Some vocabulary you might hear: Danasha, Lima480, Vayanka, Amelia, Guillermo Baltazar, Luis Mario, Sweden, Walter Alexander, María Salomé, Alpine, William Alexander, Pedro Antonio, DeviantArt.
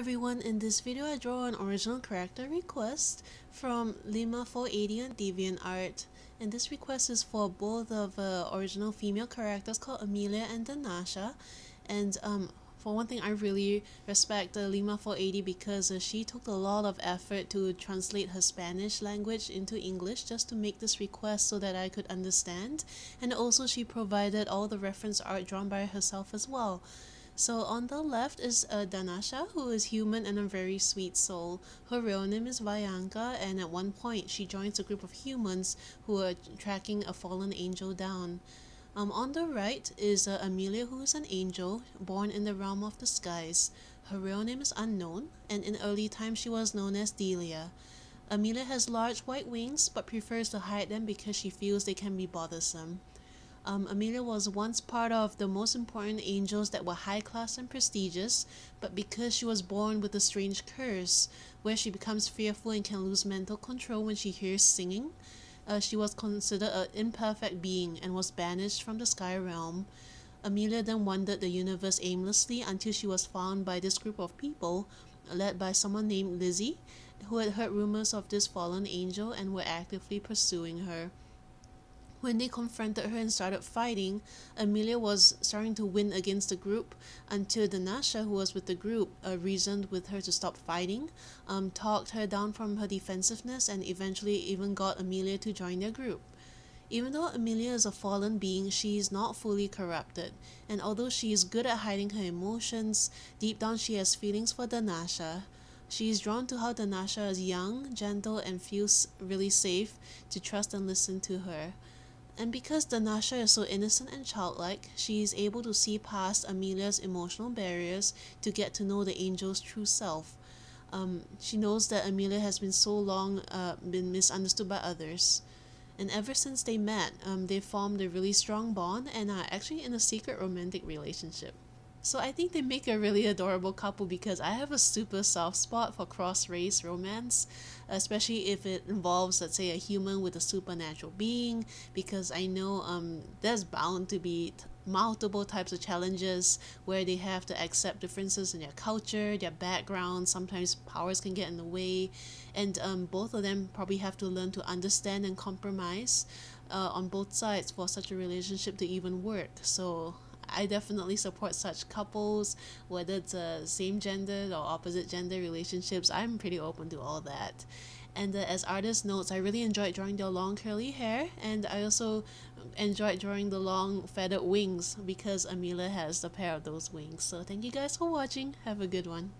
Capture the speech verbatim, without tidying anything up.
everyone, in this video I draw an original character request from Lima four eighty on DeviantArt, and this request is for both of the uh, original female characters called Amelia and Danasha. And um, for one thing, I really respect uh, Lima four eighty because uh, she took a lot of effort to translate her Spanish language into English just to make this request so that I could understand, and also she provided all the reference art drawn by herself as well. So on the left is uh, Danasha, who is human and a very sweet soul. Her real name is Vayanka, and at one point she joins a group of humans who are tracking a fallen angel down. Um, on the right is uh, Amelia, who is an angel born in the realm of the skies. Her real name is unknown, and in early time she was known as Delia. Amelia has large white wings but prefers to hide them because she feels they can be bothersome. Um, Amelia was once part of the most important angels that were high class and prestigious, but because she was born with a strange curse, where she becomes fearful and can lose mental control when she hears singing, uh, she was considered an imperfect being and was banished from the sky realm. Amelia then wandered the universe aimlessly until she was found by this group of people, led by someone named Lizzie, who had heard rumors of this fallen angel and were actively pursuing her. When they confronted her and started fighting, Amelia was starting to win against the group until Danasha, who was with the group, uh, reasoned with her to stop fighting, um, talked her down from her defensiveness, and eventually even got Amelia to join their group. Even though Amelia is a fallen being, she is not fully corrupted, and although she is good at hiding her emotions, deep down she has feelings for Danasha. She is drawn to how Danasha is young, gentle, and feels really safe to trust and listen to her. And because Danasha is so innocent and childlike, she is able to see past Amelia's emotional barriers to get to know the angel's true self. Um, she knows that Amelia has been so long uh, been misunderstood by others. And ever since they met, um, they formed a really strong bond and are actually in a secret romantic relationship. So I think they make a really adorable couple because I have a super soft spot for cross-race romance, especially if it involves, let's say, a human with a supernatural being, because I know um, there's bound to be t multiple types of challenges where they have to accept differences in their culture, their background, sometimes powers can get in the way, and um, both of them probably have to learn to understand and compromise uh, on both sides for such a relationship to even work. So I definitely support such couples, whether it's uh, same gender or opposite gender relationships. I'm pretty open to all that. And uh, as artist notes, I really enjoyed drawing their long curly hair, and I also enjoyed drawing the long feathered wings because Amelia has a pair of those wings. So thank you guys for watching. Have a good one.